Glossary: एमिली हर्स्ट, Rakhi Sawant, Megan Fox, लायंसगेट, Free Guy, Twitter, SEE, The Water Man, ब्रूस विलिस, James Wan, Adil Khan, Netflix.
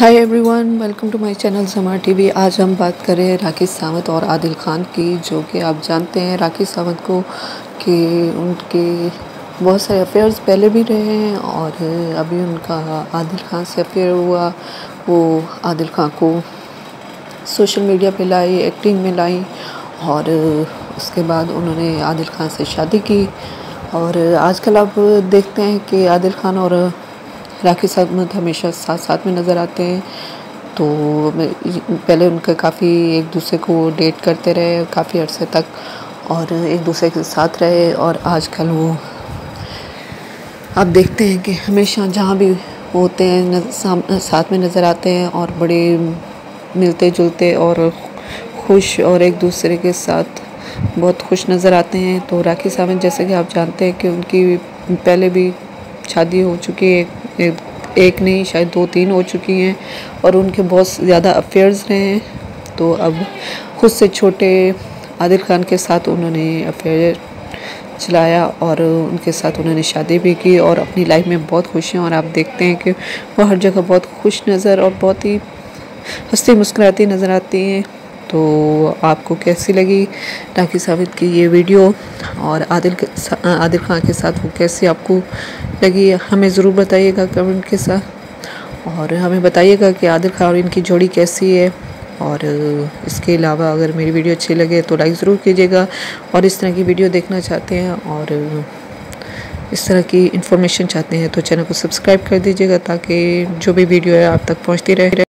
Hi everyone, welcome to my channel जमा TV. आज हम बात कर रहे हैं राखी सावंत और आदिल खान की, जो कि आप जानते हैं राखी सावंत को कि उनके बहुत सारे अफेयर्स पहले भी रहे हैं और अभी उनका आदिल खान से अफेयर हुआ। वो आदिल खान को सोशल मीडिया पे लाई, एक्टिंग में लाई और उसके बाद उन्होंने आदिल खान से शादी की। और आजकल आप देखते हैं कि आदिल खान और राखी सावंत हमेशा साथ साथ में नज़र आते हैं। तो पहले उनका काफ़ी एक दूसरे को डेट करते रहे काफ़ी अरसे तक और एक दूसरे के साथ रहे। और आजकल वो आप देखते हैं कि हमेशा जहाँ भी होते हैं साथ में नज़र आते हैं और बड़े मिलते जुलते और खुश और एक दूसरे के साथ बहुत खुश नज़र आते हैं। तो राखी सावंत जैसे कि आप जानते हैं कि उनकी पहले भी शादी हो चुकी है, एक नहीं शायद दो तीन हो चुकी हैं और उनके बहुत ज़्यादा अफेयर्स रहे हैं। तो अब खुद से छोटे आदिल खान के साथ उन्होंने अफेयर चलाया और उनके साथ उन्होंने शादी भी की और अपनी लाइफ में बहुत खुश हैं। और आप देखते हैं कि वो हर जगह बहुत खुश नज़र और बहुत ही हंसती मुस्कुराती नज़र आती हैं। तो आपको कैसी लगी राखी सावंत की ये वीडियो और आदिल खान के साथ वो कैसी आपको लगी, हमें ज़रूर बताइएगा कमेंट के साथ। और हमें बताइएगा कि आदिल खान और इनकी जोड़ी कैसी है। और इसके अलावा अगर मेरी वीडियो अच्छी लगे तो लाइक ज़रूर कीजिएगा। और इस तरह की वीडियो देखना चाहते हैं और इस तरह की इन्फॉर्मेशन चाहते हैं तो चैनल को सब्सक्राइब कर दीजिएगा ताकि जो भी वीडियो है आप तक पहुँचती रहे।